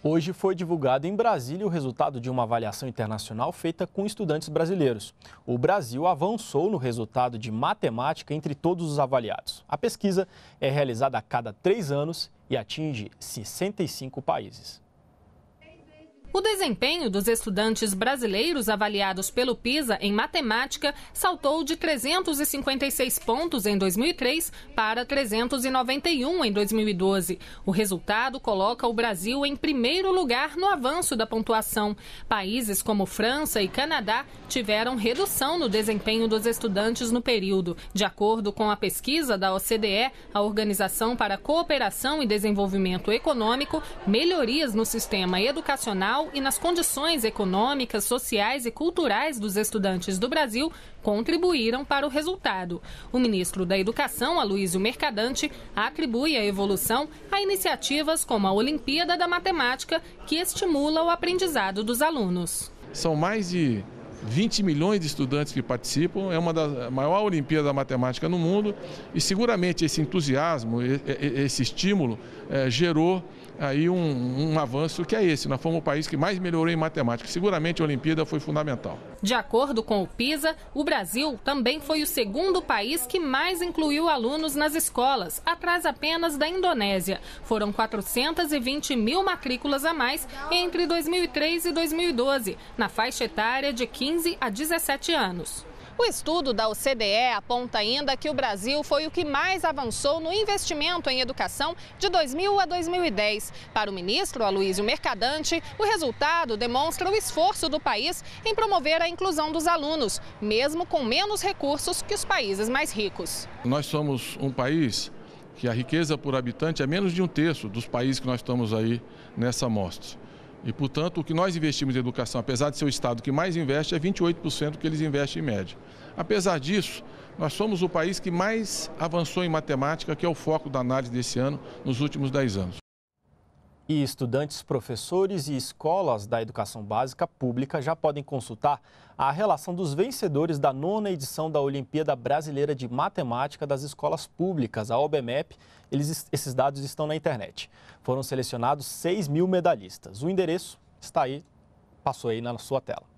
Hoje foi divulgado em Brasília o resultado de uma avaliação internacional feita com estudantes brasileiros. O Brasil avançou no resultado de matemática entre todos os avaliados. A pesquisa é realizada a cada 3 anos e atinge 65 países. O desempenho dos estudantes brasileiros avaliados pelo PISA em matemática saltou de 356 pontos em 2003 para 391 em 2012. O resultado coloca o Brasil em primeiro lugar no avanço da pontuação. Países como França e Canadá tiveram redução no desempenho dos estudantes no período. De acordo com a pesquisa da OCDE, a Organização para a Cooperação e Desenvolvimento Econômico, melhorias no sistema educacional e nas condições econômicas, sociais e culturais dos estudantes do Brasil contribuíram para o resultado. O ministro da Educação, Aloísio Mercadante, atribui a evolução a iniciativas como a Olimpíada da Matemática, que estimula o aprendizado dos alunos. São mais de 20 milhões de estudantes que participam, é uma das maiores Olimpíadas da Matemática no mundo e seguramente esse entusiasmo, esse estímulo gerou aí um avanço que é esse. Nós fomos o país que mais melhorou em matemática. Seguramente a Olimpíada foi fundamental. De acordo com o PISA, o Brasil também foi o segundo país que mais incluiu alunos nas escolas, atrás apenas da Indonésia. Foram 420 mil matrículas a mais entre 2003 e 2012, na faixa etária de 15 a 17 anos. O estudo da OCDE aponta ainda que o Brasil foi o que mais avançou no investimento em educação de 2000 a 2010. Para o ministro Aloísio Mercadante, o resultado demonstra o esforço do país em promover a inclusão dos alunos, mesmo com menos recursos que os países mais ricos. Nós somos um país que a riqueza por habitante é menos de 1/3 dos países que nós estamos aí nessa amostra. E, portanto, o que nós investimos em educação, apesar de ser o Estado que mais investe, é 28% do que eles investem em média. Apesar disso, nós somos o país que mais avançou em matemática, que é o foco da análise desse ano, nos últimos 10 anos. E estudantes, professores e escolas da educação básica pública já podem consultar a relação dos vencedores da 9ª edição da Olimpíada Brasileira de Matemática das Escolas Públicas, a OBMEP. Esses dados estão na internet. Foram selecionados 6 mil medalhistas. O endereço está aí, passou aí na sua tela.